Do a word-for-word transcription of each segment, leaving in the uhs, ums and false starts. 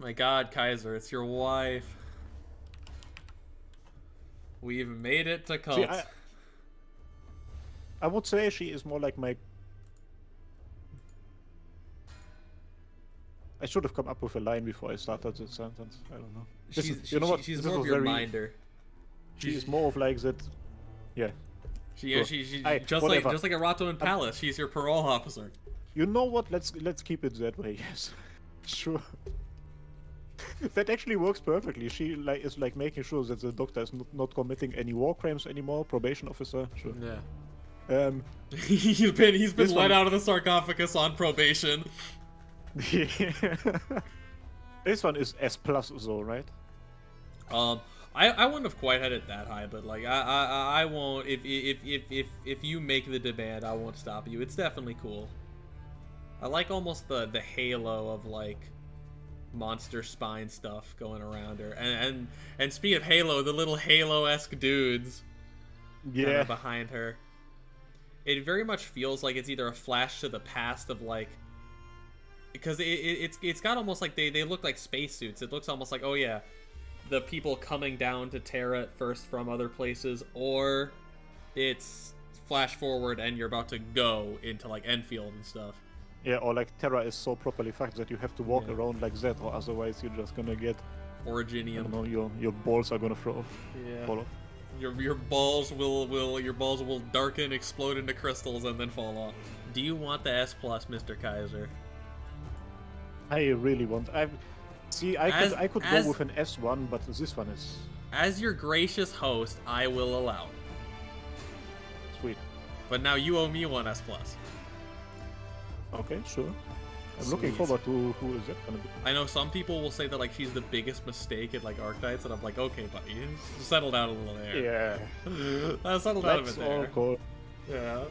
My God, Qaiser, it's your wife. We've made it to cult. See, I, I would say she is more like my... I should have come up with a line before I started the sentence. I don't know. This she's is, you know she, what? She's this more of your very... minder. She is more of like that. Yeah. She, sure. she, she, I, just whatever. like just like Arato and Palace. I'm... She's your parole officer. You know what? Let's let's keep it that way. Yes. Sure. That actually works perfectly. She like is like making sure that the doctor is not, not committing any war crimes anymore. Probation officer. Sure. Yeah. Um. he's been he's been let one... out of the sarcophagus on probation. This one is S plus though, right? Um, I I wouldn't have quite had it that high, but like I I I won't. If if if if if you make the demand, I won't stop you. It's definitely cool. I like almost the the halo of like monster spine stuff going around her, and and and speaking of halo, the little halo-esque dudes, yeah, kind of behind her. It very much feels like it's either a flash to the past of like. Because it, it, it's it's got almost like they, they look like spacesuits. It looks almost like, oh yeah, the people coming down to Terra at first from other places, or it's flash forward and you're about to go into like Enfield and stuff. Yeah, or like Terra is so properly fucked that you have to walk yeah. around like that, or otherwise you're just gonna get Originium. I don't know, your your balls are gonna throw off. Yeah. Fall off. Your your balls will will your balls will darken, explode into crystals, and then fall off. Do you want the S plus, Mister Qaiser? I really want. I see. I as, could. I could as, go with an S one, but this one is. As your gracious host, I will allow. Sweet. But now you owe me one S plus. Okay, sure. I'm Sweet. looking forward to who is that gonna be. I know some people will say that like she's the biggest mistake at like Arknights, and I'm like, okay, buddy, settle down a little there. Yeah. uh, settle down That's a bit there. All cool. Yeah.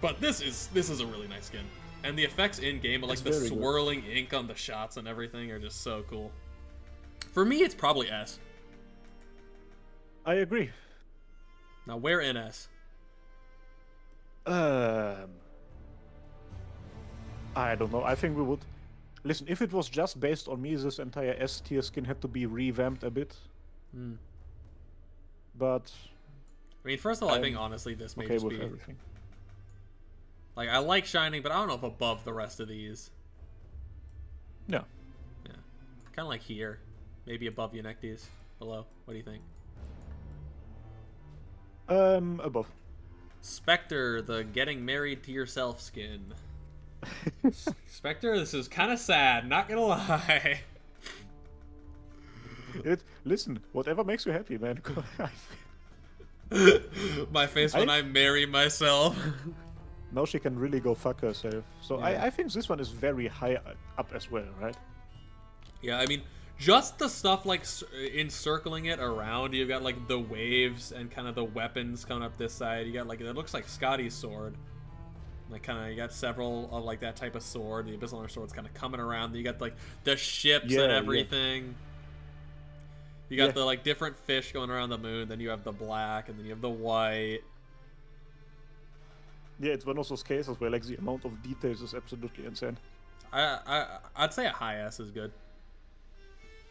But this is this is a really nice skin. And the effects in game, like it's the swirling good. ink on the shots and everything, are just so cool. For me, it's probably S. I agree. Now, where in S? Um, I don't know. I think we would listen. If it was just based on me, this entire S tier skin had to be revamped a bit. Mm. But I mean, first of all, I'm I think honestly, this may okay just with be everything. Like, I like Shining, but I don't know if above the rest of these. No. Yeah. Kind of like here. Maybe above Eunectes. Below. What do you think? Um, above. Spectre, the getting married to yourself skin. Spectre, this is kind of sad. Not gonna lie. It, listen, whatever makes you happy, man. My face when I, I marry myself. Now she can really go fuck herself. So yeah. I, I think this one is very high up as well, right? Yeah, I mean, just the stuff like encircling it around. You've got like the waves and kind of the weapons coming up this side. You got like, it looks like Scotty's sword. Like kind of, you got several of like that type of sword. The Abyssal sword's kind of coming around. You got like the ships yeah, and everything. Yeah. You got yeah. the like different fish going around the moon. Then you have the black and then you have the white. Yeah, it's one of those cases where like the amount of details is absolutely insane. I I I'd say a high S is good.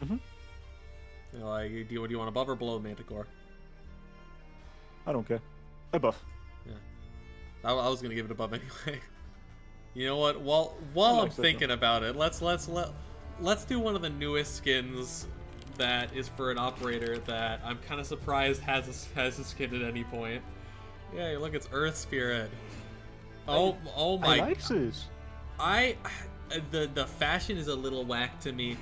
Mhm. You know, like, do you, do you want above or below Manticore? I don't care. Above. Yeah. I, I was gonna give it above anyway. You know what? While while like I'm thinking though. about it, let's let's let let's do one of the newest skins that is for an operator that I'm kind of surprised has a, has a skin at any point. Yeah, look, it's Earth Spirit. Oh, oh my! I like this. I, the the fashion is a little whack to me.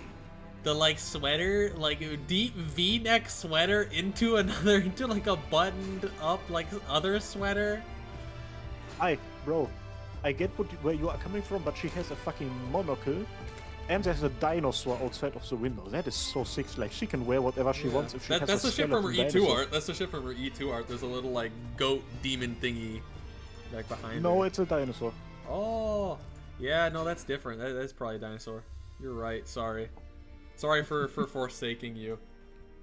The like sweater, like deep V-neck sweater into another, into like a buttoned up like other sweater. I, bro, I get what, where you are coming from, but she has a fucking monocle, and there's a dinosaur outside of the window. That is so sick. Like she can wear whatever she yeah. wants if she that, has that's a skeleton dinosaur. That's the shit from her E two art. That's the shit from her E two art. There's a little like goat demon thingy. Like behind no, her. It's a dinosaur. Oh, yeah, no, that's different. That, that's probably a dinosaur. You're right. Sorry, sorry for for forsaking you.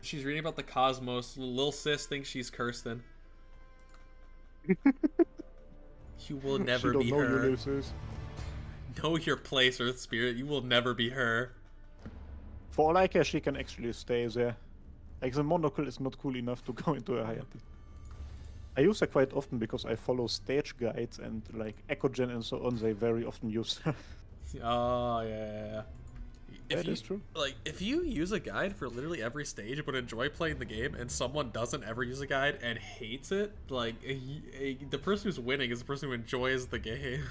She's reading about the cosmos. Lil sis thinks she's Kirsten. You will never she be don't know her. You, know your place, Earth Spirit. You will never be her. For all I care, she can actually stay there. Like, the monocle is not cool enough to go into a hierarchy. I use her quite often because I follow stage guides and, like, Echo Gen and so on, they very often use her. Oh, yeah, yeah, yeah. If that you, is true. Like, if you use a guide for literally every stage but enjoy playing the game, and someone doesn't ever use a guide and hates it, like, a, a, the person who's winning is the person who enjoys the game.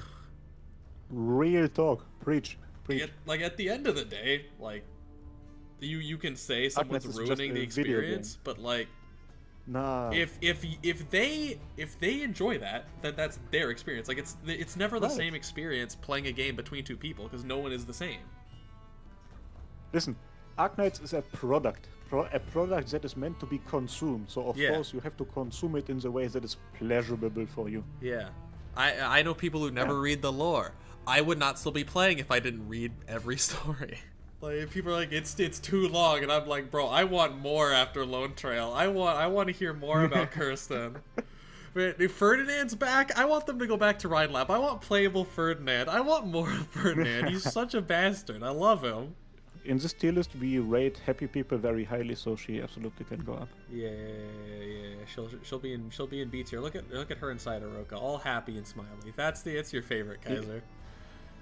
Real talk. Preach. Preach. Like, at, like, at the end of the day, like, you you can say someone's ruining the experience, but, like, nah. If if if they if they enjoy that, then that's their experience. Like, it's it's never the right. same experience playing a game between two people because no one is the same. Listen, Arknights is a product, Pro a product that is meant to be consumed. So of yeah. course you have to consume it in the way that is pleasurable for you. Yeah, I I know people who never yeah. read the lore. I would not still be playing if I didn't read every story. Like, people are like, it's it's too long, and I'm like, bro, I want more after Lone Trail. I want I want to hear more about Kirsten. Man, if Ferdinand's back, I want them to go back to Rhine Lab. I want playable Ferdinand. I want more of Ferdinand. He's such a bastard. I love him. In this tier list, we rate happy people very highly, so she absolutely can go up. Yeah, yeah, yeah. She'll she'll be in she'll be in B tier. Look at look at her inside Oroka, all happy and smiley. That's the it's your favorite, Qaiser.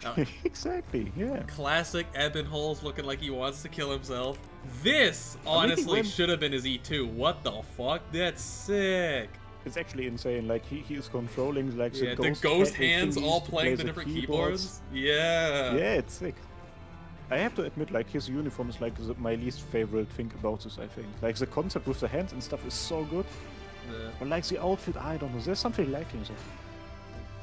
Oh. Exactly, yeah. Classic Ebenholz looking like he wants to kill himself. This, honestly, I mean, should have been his E two. What the fuck? That's sick. It's actually insane. Like, he, he is controlling, like, yeah, the ghost, the ghost hands all playing play the different keyboards. keyboards. Yeah. Yeah, it's sick. I have to admit, like, his uniform is, like, the, my least favorite thing about this, I think. Like, the concept with the hands and stuff is so good. Yeah. But, like, the outfit, I don't know. There's something lacking there.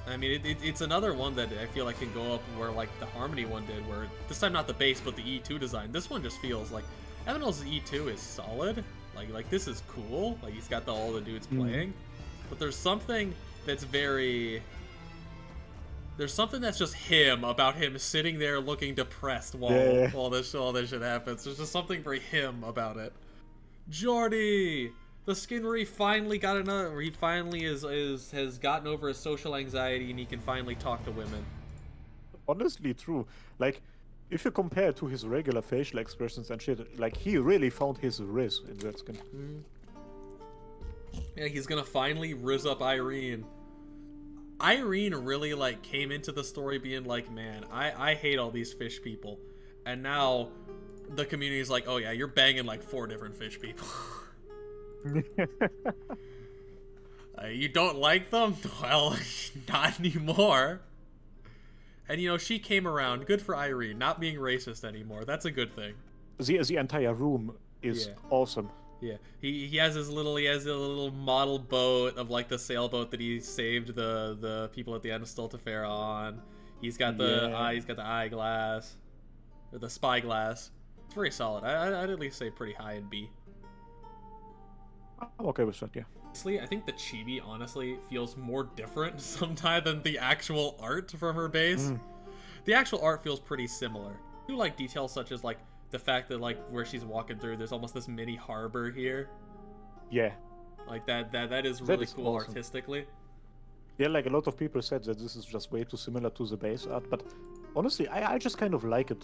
I mean, it, it, it's another one that I feel like can go up where, like, the Harmony one did, where this time not the base, but the E two design. This one just feels like Ebenholz's E two is solid. Like, like this is cool. Like, he's got the, all the dudes playing. Mm. But there's something that's very... There's something that's just him, about him sitting there looking depressed while, yeah. while, this, while this shit happens. There's just something very him about it. Jordy! The skinnery finally got another. He finally is is has gotten over his social anxiety, and he can finally talk to women. Honestly, true. Like, if you compare it to his regular facial expressions and shit, like, he really found his riz in that skin. Mm-hmm. Yeah, he's gonna finally riz up Irene. Irene really, like, came into the story being like, man, I I hate all these fish people, and now the community's like, oh yeah, you're banging like four different fish people. uh, you don't like them? Well, not anymore. And, you know, she came around. Good for Irene, not being racist anymore. That's a good thing. The the entire room is yeah. awesome. Yeah, he he has his little he has a little model boat of, like, the sailboat that he saved the the people at the end of Stultifer on. He's got the yeah. uh, he's got the eyeglass, or the spyglass. It's very solid. I I'd at least say pretty high in B. I'm okay with that, yeah. Honestly, I think the chibi, honestly, feels more different sometimes than the actual art from her base. Mm. The actual art feels pretty similar. I do like details such as, like, the fact that, like, where she's walking through, there's almost this mini harbor here. Yeah. Like, that that, that is really that is cool awesome. Artistically. Yeah, like, a lot of people said that this is just way too similar to the base art, but honestly, I, I just kind of like it.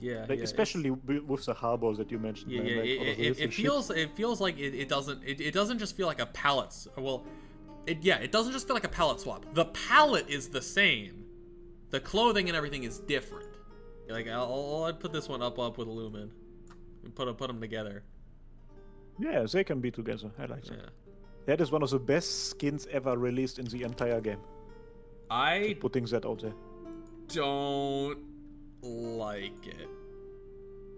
Yeah, like, yeah, especially with the harbor that you mentioned. Yeah, man, yeah, like, it, it, it feels shit. It feels like it, it doesn't it, it doesn't just feel like a palette. Well, it, yeah, it doesn't just feel like a palette swap. The palette is the same, the clothing and everything is different. Like, I'll, I'll put this one up up with Lumen, and put put them together. Yeah, they can be together. I like that. Yeah. That is one of the best skins ever released in the entire game. I Keep putting that out there. Don't. Like it.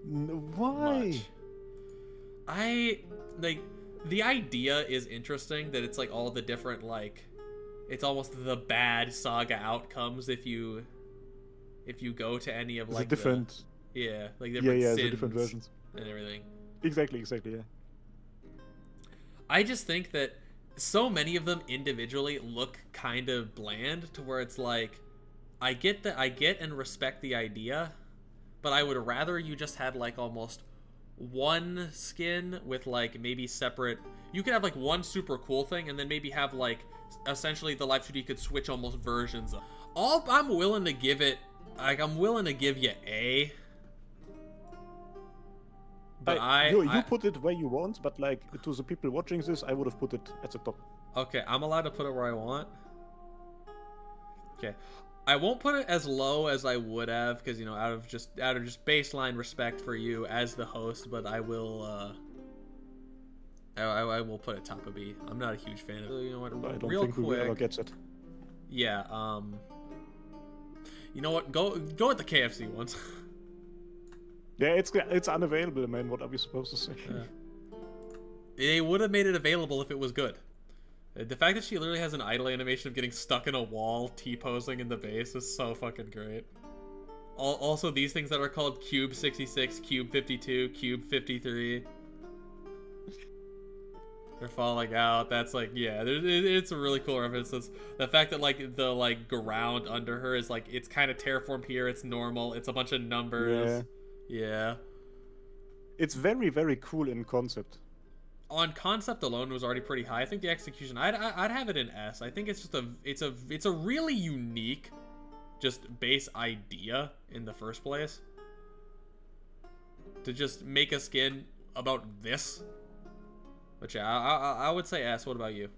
Why? Much. I like the idea is interesting that it's like all the different, like, it's almost the bad saga outcomes if you if you go to any of, like, the different the, yeah like different yeah yeah the different versions and everything. Exactly, exactly, yeah. I just think that so many of them individually look kind of bland to where it's like. I get that I get and respect the idea, but I would rather you just had, like, almost one skin with, like, maybe separate. You could have, like, one super cool thing and then maybe have, like, essentially the live two D could switch almost versions of. All I'm willing to give it, like, I'm willing to give you A. But I, I you, you I, put it where you want, but like to the people watching this, I would have put it at the top. Okay, I'm allowed to put it where I want. Okay, I won't put it as low as I would have, because you know, out of just out of just baseline respect for you as the host. But I will, uh, I, I will put it top of B. I'm not a huge fan of it. You know what? I don't real think quick, we ever gets it. Yeah. Um. You know what? Go go with the K F C ones. Yeah, it's it's unavailable, man. What are we supposed to say? Yeah. They would have made it available if it was good. The fact that she literally has an idle animation of getting stuck in a wall, T-posing in the base is so fucking great. Also, these things that are called Cube sixty-six, Cube fifty-two, Cube fifty-three. They're falling out. That's like, yeah, it's a really cool reference. The fact that like the like ground under her is like, it's kind of terraformed here. It's normal. It's a bunch of numbers. Yeah. yeah. It's very, very cool in concept. On concept alone, it was already pretty high. I think the execution, I'd, I'd have it in S. I think it's just a, it's a, it's a really unique, just base idea in the first place. To just make a skin about this. But yeah, I, I, I would say S. What about you?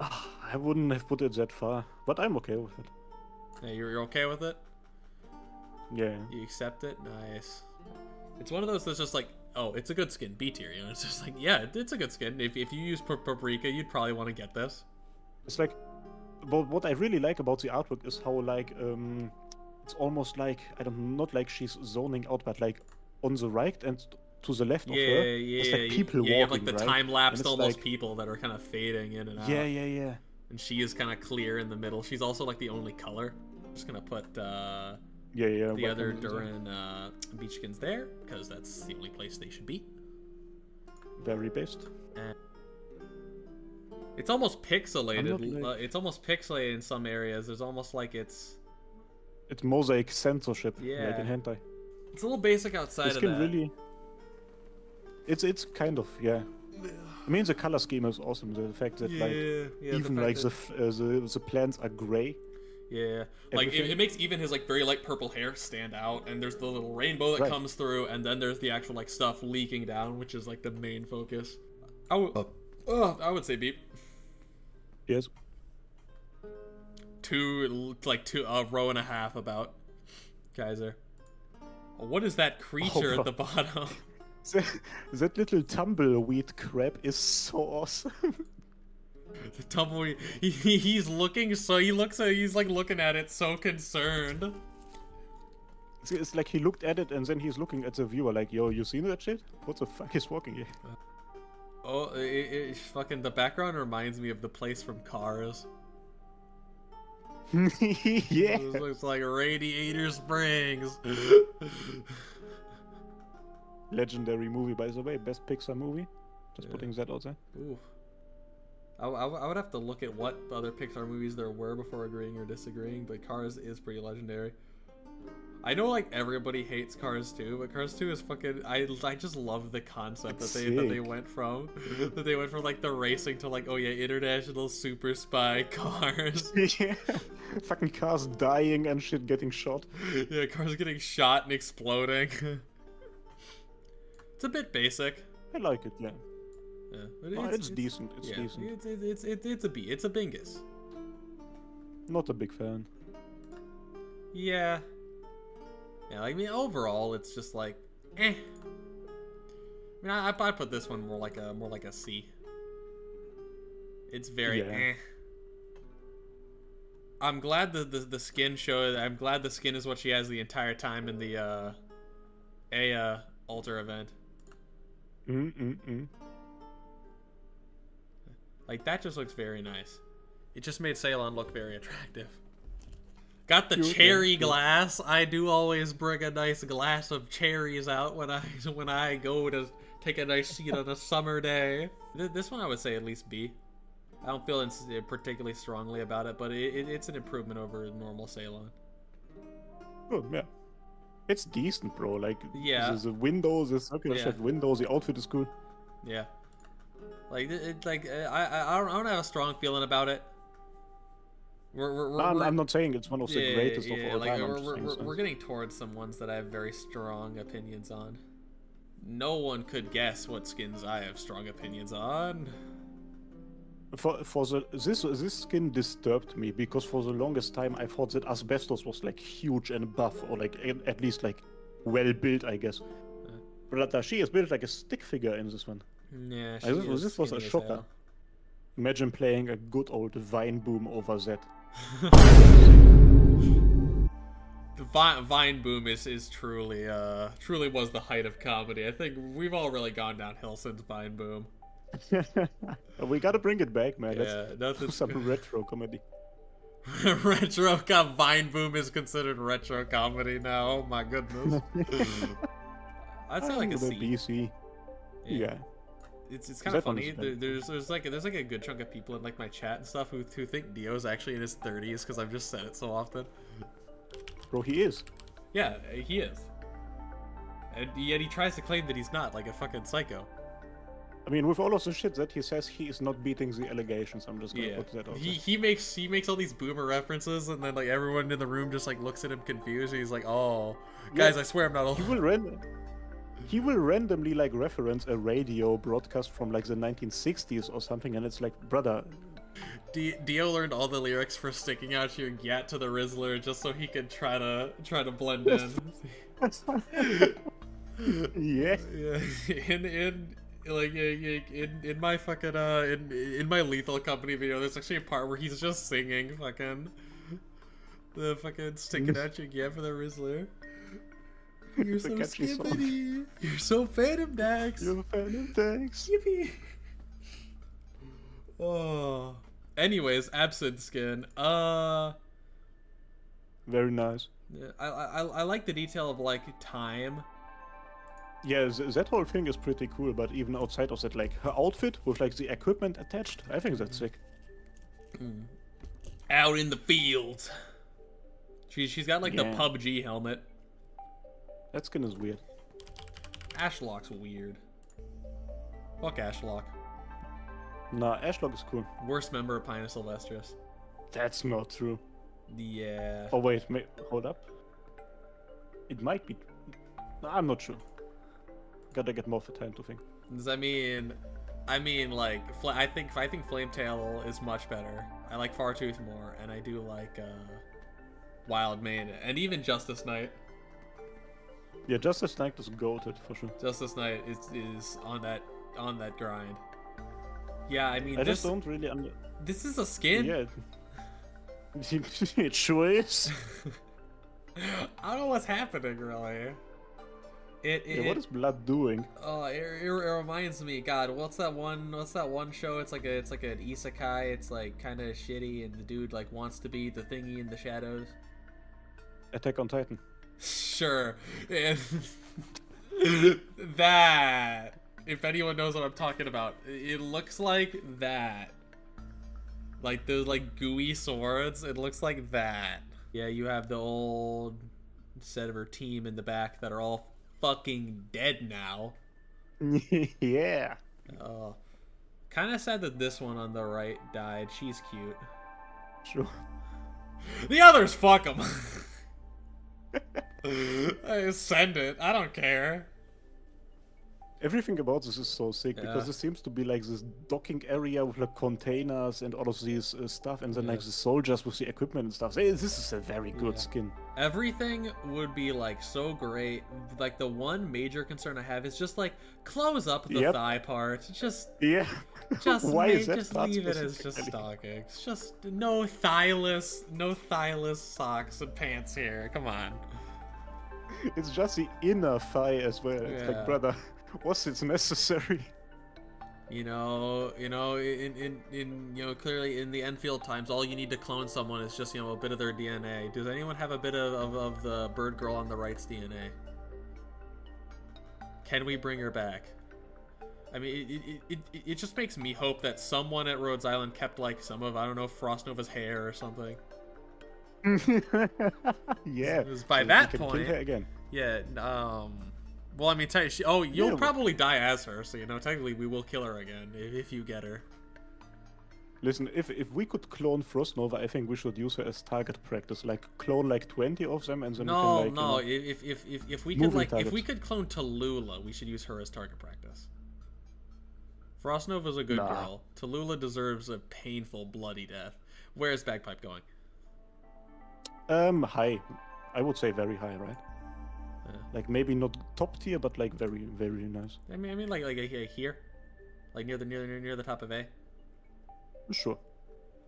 Oh, I wouldn't have put it that far, but I'm okay with it. Yeah, you're, you're okay with it? Yeah. You accept it? Nice. It's one of those that's just like, oh, it's a good skin, B tier, you know? It's just like, yeah, it's a good skin. If, if you use Paprika, you'd probably want to get this. It's like, but what I really like about the artwork is how, like, um, it's almost like, I don't not like she's zoning out, but like, on the right and to the left yeah, of her, yeah, it's like people yeah, walking, you have like the right? time-lapsed almost like, people that are kind of fading in and out. Yeah, yeah, yeah. And she is kind of clear in the middle. She's also, like, the only color. I'm just gonna put, uh... Yeah, yeah. The other Durin uh, Beachkins there, because that's the only place they should be. Very based. And it's almost pixelated. Like... It's almost pixelated in some areas. There's almost like it's. It's mosaic censorship. Yeah. Like in hentai. It's a little basic outside of that. Really. It's it's kind of yeah. I mean the color scheme is awesome. The fact that yeah, like yeah, even the like that... the, uh, the the plants are gray. Yeah, like it, it makes even his like very light purple hair stand out, and there's the little rainbow that right. comes through, and then there's the actual like stuff leaking down, which is like the main focus. I would, oh. oh, I would say beep. Yes. Two, like two, a row and a half about Qaiser. What is that creature oh, at the bottom? that, that little tumbleweed crab is so awesome. The tumbleweed. He, he, he's looking so he looks. He's like looking at it, so concerned. See, it's like he looked at it and then he's looking at the viewer, like, "Yo, you seen that shit? What the fuck is walking here?" Oh, it, it, fucking! The background reminds me of the place from Cars. yeah. This looks like Radiator Springs. Legendary movie, by the way, best Pixar movie. Just yeah. putting that out there. Ooh. I, I, I would have to look at what other Pixar movies there were before agreeing or disagreeing, but Cars is pretty legendary. I know like everybody hates Cars two, but Cars two is fucking. I I just love the concept That's that they sick. that they went from that they went from like the racing to like oh yeah international super spy Cars. Yeah, fucking Cars dying and shit getting shot. Yeah, Cars getting shot and exploding. It's a bit basic. I like it, yeah. Yeah, but it's, oh, it's, it's decent. It's yeah, decent. It's it's it's it's, it's a B. It's a bingus. Not a big fan. Yeah. Yeah, like, I mean, overall, it's just like, eh. I mean, I I put this one more like a more like a C. It's very yeah. eh. I'm glad the the the skin show. I'm glad the skin is what she has the entire time in the uh, a uh, altar event. Mm mm mm. Like, that just looks very nice. It just made Ceylon look very attractive. Got the cherry glass. I do always bring a nice glass of cherries out when I when I go to take a nice seat on a summer day. This one I would say at least B. I don't feel particularly strongly about it, but it, it, it's an improvement over normal Ceylon. Oh, yeah. It's decent, bro. Like, yeah. the windows, the circular shaped windows, the outfit is cool. Yeah. Like, it, like I, I don't have a strong feeling about it. We're, we're, we're, no, I'm not saying it's one of the yeah, greatest yeah, of all like time. We're, we're, we're getting towards some ones that I have very strong opinions on. No one could guess what skins I have strong opinions on. For for the this this skin disturbed me because for the longest time I thought that Asbestos was like huge and buff, or like at least like well built, I guess. Uh, but uh, she is built like a stick figure in this one. Yeah, she I, is this was a shocker. Hell. Imagine playing a good old Vine Boom over that. The vi Vine Boom is is truly uh truly was the height of comedy. I think we've all really gone downhill since Vine Boom. We gotta bring it back, man. Yeah, that's do some retro comedy. Retro com Vine Boom is considered retro comedy now. Oh my goodness. That's not like a B C. Yeah. yeah. It's it's kind of funny. There's there's like there's like a good chunk of people in like my chat and stuff who who think Dio's actually in his thirties because I've just said it so often. Bro, he is. Yeah, he is. And yet he tries to claim that he's not, like a fucking psycho. I mean, with all of the shit that he says, he is not beating the allegations. I'm just gonna yeah. put that out. He there. he makes he makes all these boomer references, and then like everyone in the room just like looks at him confused, and he's like, "Oh, guys, yeah. I swear I'm not old." He will random, he will randomly like reference a radio broadcast from like the nineteen sixties or something, and it's like, brother. D Dio learned all the lyrics for Sticking Out Your Gat to the Rizzler just so he could try to try to blend in. yeah. yeah. In in. Like in in my fucking uh in in my Lethal Company video, there's actually a part where he's just singing fucking the fucking Sticking Out Your Gat for the Rizzler. You're so skippity. You're so Fanum Tax. You're Fanum Tax. Yippee. Oh. Anyways, Absinthe skin. Uh. Very nice. I I I like the detail of like time. Yeah, th that whole thing is pretty cool, but even outside of that, like, her outfit with, like, the equipment attached, I think that's sick. Mm. Out in the fields. She, she's got, like, yeah. the P U B G helmet. That skin is weird. Ashlock's weird. Fuck Ashlock. Nah, Ashlock is cool. Worst member of Pinus Sylvestris. That's not true. Yeah. Oh, wait, may hold up. It might be. I'm not sure. Gotta get more for time to think. I mean, I mean, like, I think I think Flametail is much better. I like Fartooth more, and I do like uh, Wildmane, and even Justice Knight. Yeah, Justice Knight is goated for sure. Justice Knight is is on that on that grind. Yeah, I mean, I this, just don't really under. This is a skin. Yeah, it, it sure is. I don't know what's happening really. It, it, yeah, what is blood doing? Oh, uh, it, it, it reminds me. God, what's that one? What's that one show? It's like a, it's like an isekai. It's like kind of shitty, and the dude like wants to be the thingy in the shadows. Attack on Titan. Sure. That. If anyone knows what I'm talking about, it looks like that. Like those like gooey swords. It looks like that. Yeah, you have the old set of her team in the back that are all fucking dead now. Yeah. Oh, kind of sad that this one on the right died. She's cute. Sure. The others, fuck them. Send it. I don't care. Everything about this is so sick, yeah. because it seems to be like this docking area with like containers and all of these uh, stuff, and then yeah. like the soldiers with the equipment and stuff. This is a very good yeah. skin. Everything would be like so great. Like the one major concern I have is just like close up the yep. thigh part. Just yeah. Just why make, is that just leave it as just stockings. Just no thighless, no thighless socks and pants here. Come on. It's just the inner thigh as well. It's yeah. like, brother. Was it necessary? You know, you know, in, in, in, you know, clearly in the Enfield times, all you need to clone someone is just, you know, a bit of their D N A. Does anyone have a bit of, of, of the bird girl on the right's D N A? Can we bring her back? I mean, it, it, it, it just makes me hope that someone at Rhodes Island kept, like, some of, I don't know, Frostnova's hair or something. Yeah. It was by so that point. Again. Yeah, um... Well, I mean, she, oh, you'll yeah, probably die as her, so, you know, technically we will kill her again if, if you get her. Listen, if if we could clone Frostnova, I think we should use her as target practice. Like clone like twenty of them, and then no, we can like, no. You know, if if if if we could like target. if we could clone Tallulah, we should use her as target practice. Frostnova's a good nah. girl. Tallulah deserves a painful, bloody death. Where is Bagpipe going? Um, high. I would say very high, right? Yeah. Like maybe not top tier, but like very, very nice. I mean, I mean, like like here, like near the near near near the top of A. Sure.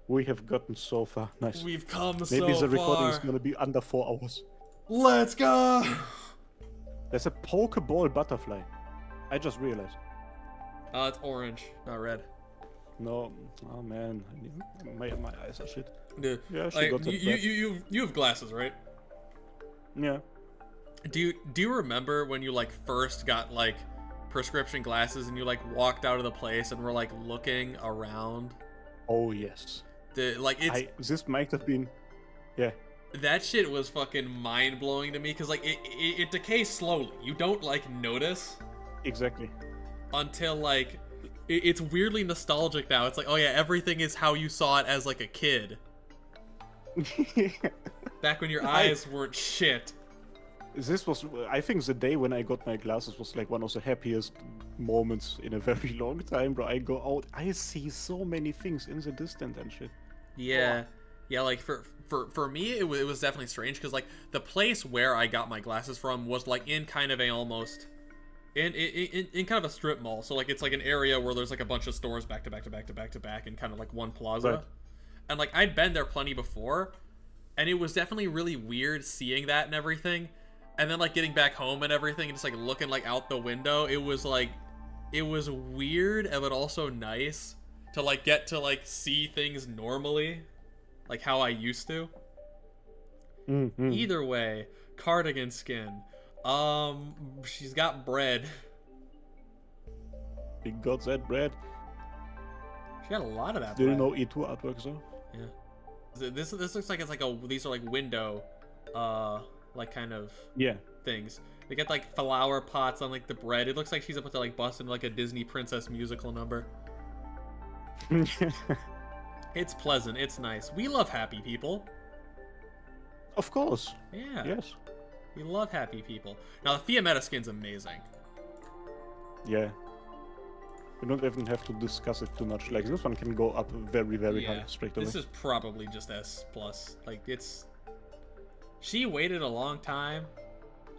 We have gotten so far. Nice. We've come Maybe so far. Maybe the recording far. is going to be under four hours. Let's go! There's a Pokeball butterfly. I just realized. Oh, uh, it's orange, not red. No. Oh, man. My, my eyes are shit. Dude, yeah, she I, got you, you, you, you have glasses, right? Yeah. Do you, do you remember when you, like, first got, like, prescription glasses and you, like, walked out of the place and were, like, looking around? Oh yes, the like it's I, this might have been, yeah. That shit was fucking mind blowing to me because like it, it it decays slowly. You don't like notice exactly until like it, it's weirdly nostalgic now. It's like, oh yeah, everything is how you saw it as like a kid. Yeah. Back when your eyes I, weren't shit. This was, I think, the day when I got my glasses was like one of the happiest moments in a very long time, bro. I go out, I see so many things in the distance and shit. Yeah, oh. yeah. Like for for for me, it was, it was definitely strange because like the place where I got my glasses from was like in kind of a almost, in in in kind of a strip mall. So like it's like an area where there's like a bunch of stores back to back to back to back to back in kind of like one plaza, right. And like I'd been there plenty before, and it was definitely really weird seeing that and everything. And then, like, getting back home and everything and just, like, looking, like, out the window, it was, like, it was weird, but also nice to, like, get to, like, see things normally, like how I used to. Mm-hmm. Either way, cardigan skin. Um, she's got bread. She got that bread. She got a lot of that Still bread. Still no E two artwork, though. Yeah. This, this looks like it's, like, a, these are, like, window, uh... like kind of yeah things. They get like flower pots on like the bread. It looks like she's about to like bust into like a Disney princess musical number. It's pleasant. It's nice. We love happy people. Of course. Yeah. Yes. We love happy people. Now the Fiametta skin's amazing. Yeah. We don't even have to discuss it too much. Like this one can go up very very yeah. high straight away. This is probably just S plus. Like it's. She waited a long time,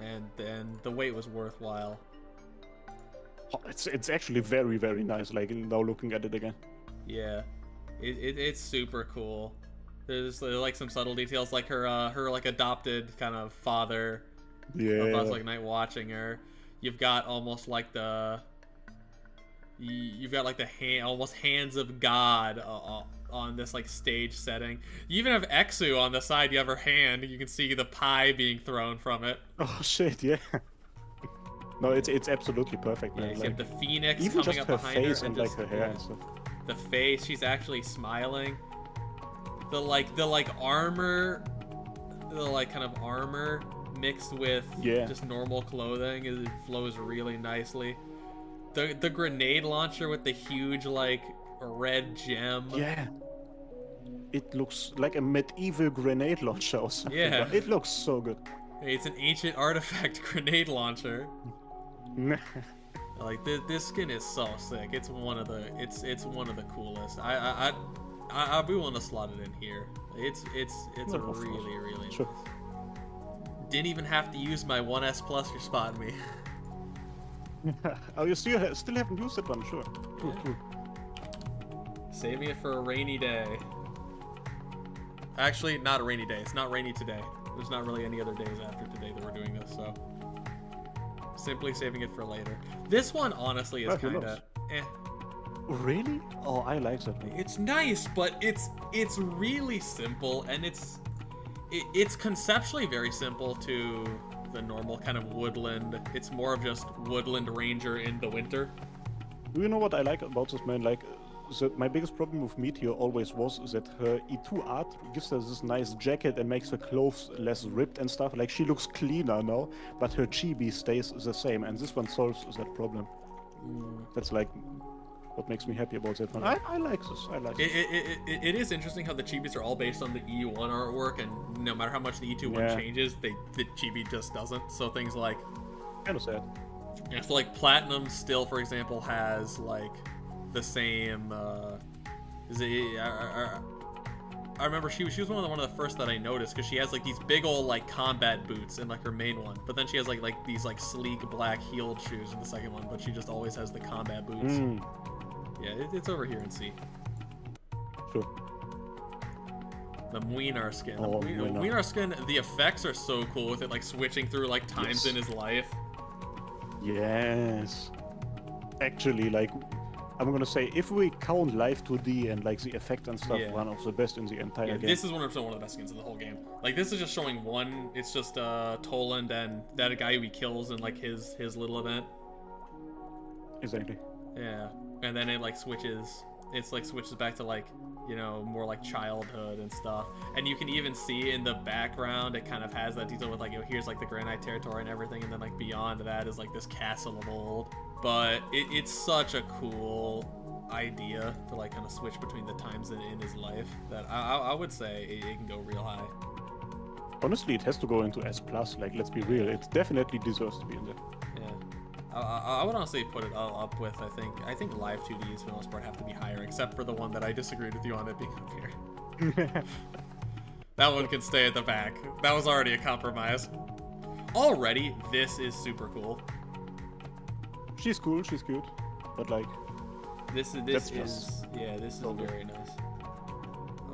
and then the wait was worthwhile. Oh, it's it's actually very very nice. Like now looking at it again. Yeah, it, it it's super cool. There's, there's like some subtle details, like her uh, her like adopted kind of father. Yeah. Of Buzz, like night watching her. You've got almost like the. You've got like the hand, almost hands of God. Uh, on this like stage setting. You even have Exu on the side. You have her hand. You can see the pie being thrown from it. Oh shit, yeah. No, it's it's absolutely perfect, man. Yeah, you like, have the phoenix even coming just up her behind face her and, and just, like her hair yeah, and stuff. The face, she's actually smiling. The like the like armor, the like kind of armor mixed with yeah. just normal clothing, it flows really nicely. The the grenade launcher with the huge like a red gem. Yeah. It looks like a medieval grenade launcher or something. Yeah. It looks so good. Hey, it's an ancient artifact grenade launcher. Like this, this skin is so sick. It's one of the it's it's one of the coolest. I I I I'll be willing to slot it in here. It's it's it's no, a really really sure. nice. Didn't even have to use my one S plus you spot me. Oh, you still still haven't used that one, sure. Cool, yeah. cool. Saving it for a rainy day. Actually, not a rainy day. It's not rainy today. There's not really any other days after today that we're doing this, so. Simply saving it for later. This one, honestly, is kind of eh. Really? Oh, I like that one. It's nice, but it's it's really simple, and it's it, it's conceptually very simple to the normal kind of woodland. It's more of just woodland ranger in the winter. Do you know what I like about this man? Like. So my biggest problem with Meteor always was that her E two art gives her this nice jacket and makes her clothes less ripped and stuff. Like she looks cleaner now, but her chibi stays the same, and this one solves that problem. Mm. That's like what makes me happy about that one. I, I like this. I like it, it, it. It is interesting how the chibis are all based on the E U one artwork, and no matter how much the E two one yeah. changes, they the chibi just doesn't. So things like kind of sad. Yeah, so like Platinum still, for example, has like the same. Uh, is it? I, I, I remember she was she was one of the one of the first that I noticed because she has like these big old like combat boots in like her main one, but then she has like like these like sleek black heeled shoes in the second one, but she just always has the combat boots. Mm. Yeah, it, it's over here in C. Sure. The Mwina skin. Oh, the Mwina. Mwina skin. The effects are so cool with it, like switching through like times yes. in his life. Yes. Actually, like. I'm gonna say if we count live two D and like the effect and stuff, yeah. one of the best in the entire yeah, game. This is one of one of the best skins in the whole game. Like this is just showing one. It's just uh, Toland and that guy who he kills in like his his little event. Exactly. Yeah, and then it like switches. It's like switches back to like you know more like childhood and stuff. And you can even see in the background it kind of has that detail with like you know, here's like the Granite territory and everything, and then like beyond that is like this castle of old. But it, it's such a cool idea to like kind of switch between the times in, in his life that I, I would say it, it can go real high. Honestly, it has to go into S plus, like let's be real. It definitely deserves to be in there. Yeah. I, I, I would honestly put it all up with, I think, I think live two Ds for the most part have to be higher, except for the one that I disagreed with you on it being up here. That one can stay at the back. That was already a compromise. Already, this is super cool. She's cool, she's good, but like this is this is yeah, this is very nice.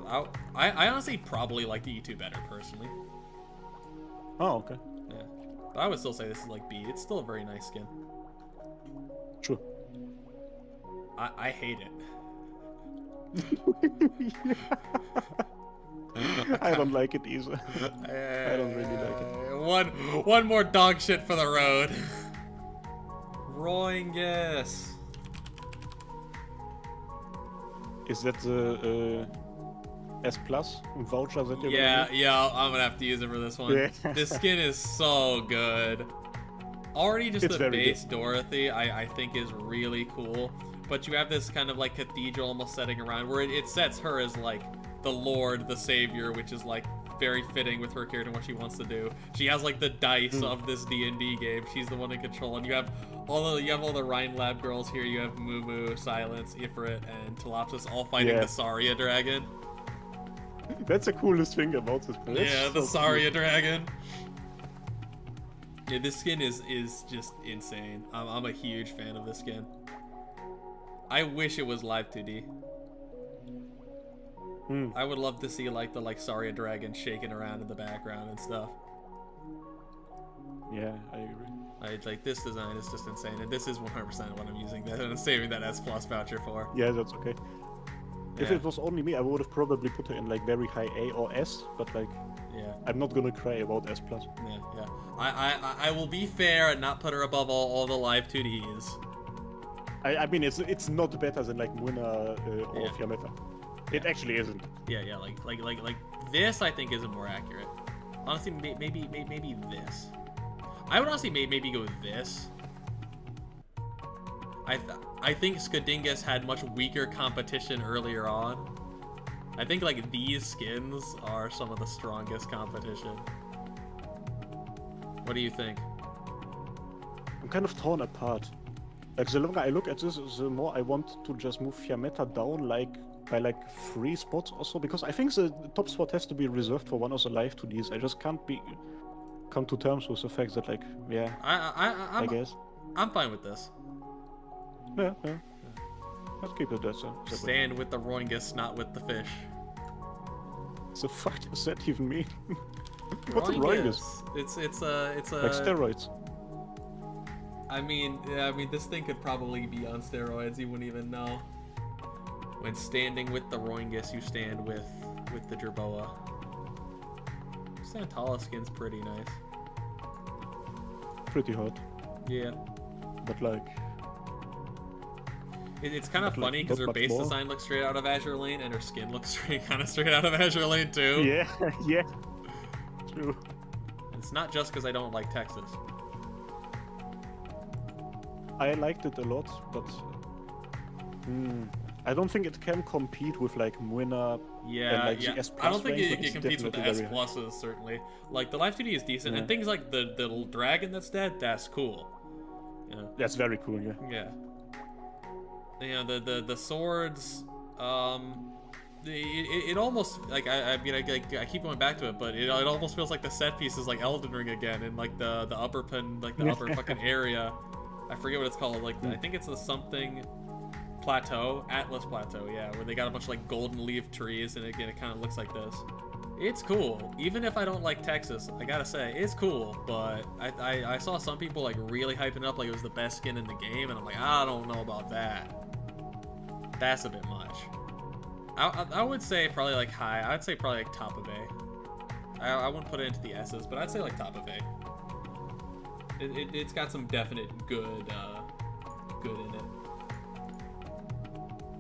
I, I I honestly probably like the E two better personally. Oh okay. Yeah, but I would still say this is like B. It's still a very nice skin. True. I I hate it. I don't like it either. I, I don't really like it. One one more dog shit for the road. Roingus. Is that the uh, S plus voucher that you're yeah, gonna yeah, I'm gonna have to use it for this one. Yeah. This skin is so good. Already just it's the base good. Dorothy, I, I think is really cool. But you have this kind of like cathedral almost setting around where it, it sets her as like the Lord, the Savior, which is like very fitting with her character and what she wants to do. She has like the dice mm. of this D and D game. She's the one in control, and you have all the you have all the Rhine Lab girls here. You have Moo Moo, Silence, Ifrit, and Telopsis all fighting yeah. the Saria dragon. That's the coolest thing about this place. Yeah, the so Saria cool. dragon. Yeah, this skin is is just insane. I'm, I'm a huge fan of this skin. I wish it was live two D. Hmm. I would love to see like the like Saria dragon shaking around in the background and stuff. Yeah, I agree. I, like this design is just insane, and this is one hundred percent what I'm using. That I'm saving that S plus voucher for. Yeah, that's okay. Yeah. If it was only me, I would have probably put her in like very high A or S, but like, yeah, I'm not gonna cry about S plus. Yeah, yeah. I I I will be fair and not put her above all, all the live two Ds. I I mean it's it's not better than like Mwina uh, or yeah. Fiametta. It yeah. actually isn't. Yeah, yeah, like, like, like, like this. I think isn't more accurate. Honestly, maybe, maybe, maybe this. I would honestly maybe, maybe go with this. I, th I think Skadingus had much weaker competition earlier on. I think like these skins are some of the strongest competition. What do you think? I'm kind of torn apart. Like the longer I look at this, the more I want to just move Fiametta down, like. By like three spots also, because I think the top spot has to be reserved for one of the live two Ds. I just can't be come to terms with the fact that like yeah. I I, I, I'm, I guess I'm fine with this. Yeah, yeah. yeah. Let's keep it that. So. Stand with the Roingus, not with the fish. The fuck does that even mean? What's Roingus? Roingus? It's it's a uh, it's a uh... like steroids. I mean, yeah, I mean, this thing could probably be on steroids. You wouldn't even know. When standing with the Roingus, you stand with with the Jerboa. Santala skin's pretty nice. Pretty hot. Yeah. But like... It, it's kind of funny because like, her base more. design looks straight out of Azure Lane and her skin looks straight, kind of straight out of Azure Lane too. Yeah, yeah. True. And it's not just because I don't like Texas. I liked it a lot, but... Mm. I don't think it can compete with like Mwina. Yeah, and, like, yeah. The S I don't think it, it competes with the S pluses, certainly. Like the life two D is decent, yeah. and things like the the little dragon that's dead, that's cool. Yeah, that's very cool. Yeah. Yeah. You know, the the the swords. Um, it, it, it almost like I I mean I, I I keep going back to it, but it it almost feels like the set piece is like Elden Ring again, and like the the upper pen like the upper fucking area. I forget what it's called. Like the, I think it's the something. Plateau, Atlas Plateau, yeah, where they got a bunch of like golden leaf trees, and again, it kind of looks like this. It's cool, even if I don't like Texas. I gotta say, it's cool, but I, I I saw some people like really hyping up like it was the best skin in the game, and I'm like, I don't know about that. That's a bit much. I I, I would say probably like high. I'd say probably like top of A. I I wouldn't put it into the S's, but I'd say like top of A. It, it it's got some definite good uh, good in it.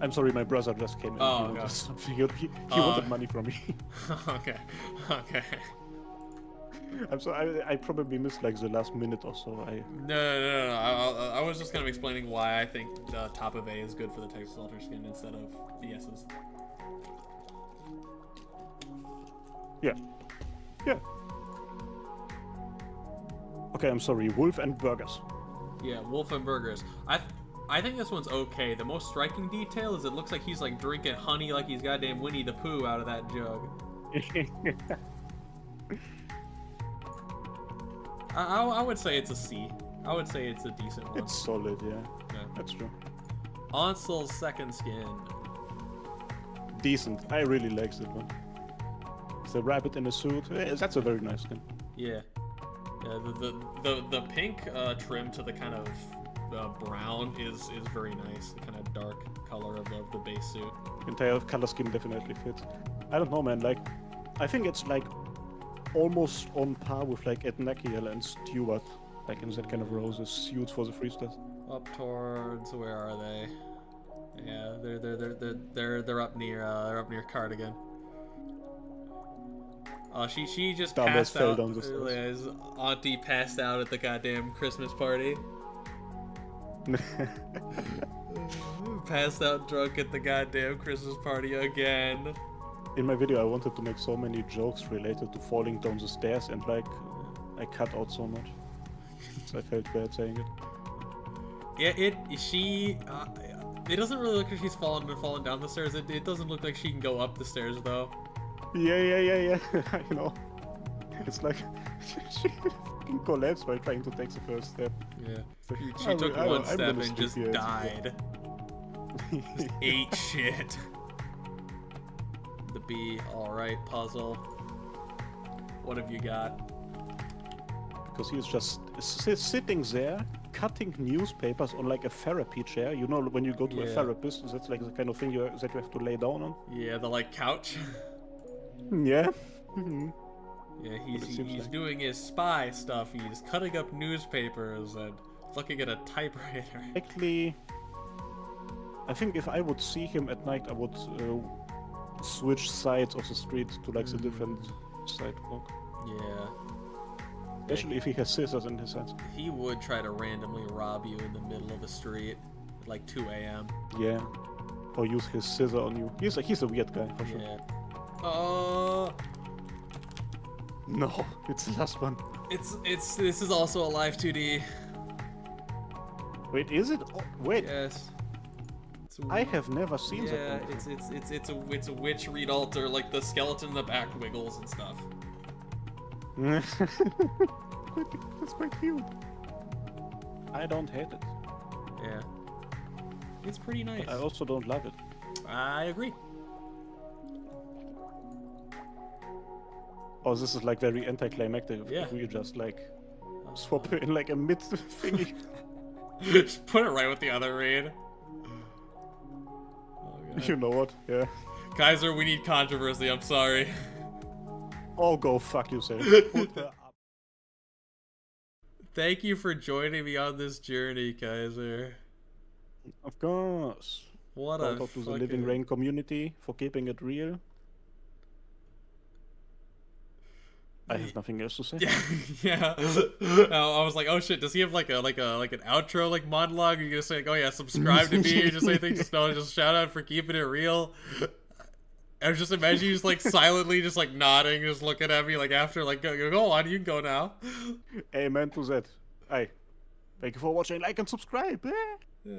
I'm sorry, my brother just came in. Oh, he wanted, something. He, he oh. wanted money from me. okay, okay. I'm sorry, I, I probably missed like the last minute or so. I... No, no, no, no. I, I was just kind of explaining why I think the top of A is good for the Texas Altar skin instead of the S's. Yeah. Yeah. Okay, I'm sorry. Wolf and Burgers. Yeah, Wolf and Burgers. I. Th I think this one's okay. The most striking detail is it looks like he's like drinking honey like he's goddamn Winnie the Pooh out of that jug. I, I, I would say it's a C. I would say it's a decent one. It's solid, yeah. yeah. That's true. Onsel's second skin. Decent. I really like that one. It's a rabbit in a suit. That's a very nice skin. Yeah. Yeah. The the the, the pink uh, trim to the kind of Uh, brown is is very nice. The kind of dark color of the, of the base suit. Entire color scheme definitely fits. I don't know, man. Like, I think it's like almost on par with like Eunectes and Stewart, like in that kind of roses suits for the free stuff. Up towards where are they? Yeah, they're they're they're they're they're, they're up near uh, they're up near Cardigan. Uh, she she just Dumb passed out. Down his auntie passed out at the goddamn Christmas party. Passed out drunk at the goddamn Christmas party again. In my video I wanted to make so many jokes related to falling down the stairs, and like I cut out so much. So I felt bad saying it. Yeah, it she uh, it doesn't really look like she's fallen and fallen down the stairs. It, it doesn't look like she can go up the stairs though. Yeah, yeah, yeah, yeah. I know. It's like she fucking collapsed by trying to take the first step. Yeah. So she, she took I, one I, step and just here, died. Just ate shit. The B, alright, puzzle. What have you got? Because he was just sitting there, cutting newspapers on like a therapy chair. You know, when you go to yeah. a therapist, that's like the kind of thing you, that you have to lay down on. Yeah, the like couch. Yeah. Mm-hmm. Yeah, he's, he's like. doing his spy stuff. He's cutting up newspapers and looking at a typewriter. Actually, I think if I would see him at night, I would uh, switch sides of the street to like mm-hmm. the different sidewalk. Yeah. Especially yeah. if he has scissors in his hands. He would try to randomly rob you in the middle of the street at like two A M Yeah. Or use his scissor on you. He's a, he's a weird guy, for sure. Yeah. Oh... Uh... No, it's the last one. It's it's this is also a live two D. Wait, is it? Oh, wait. Yes. It's a, I have never seen yeah, that. Yeah, it's it's it's it's a it's a witch read altar. Like the skeleton in the back wiggles and stuff. That's quite cute. I don't hate it. Yeah. It's pretty nice. But I also don't love it. I agree. Oh, this is like very anticlimactic. Yeah. If we just like swap it in like a mid thingy. Just put it right with the other raid. Oh, you know what? Yeah. Qaiser, we need controversy. I'm sorry. I'll go fuck you, Sam. Thank you for joining me on this journey, Qaiser. Of course. What Shout a out to fucking... the Living Rain community for keeping it real. I have nothing else to say. Yeah, I was like, oh shit, does he have like a like a like an outro like monologue? Are you gonna say like, oh yeah, subscribe to me, or just anything? Just no, just shout out for keeping it real. I was just imagining you just like silently just like nodding, just looking at me like after like go, go on, you can go now. Amen to that. Hey, thank you for watching, like and subscribe. Yeah. Yeah.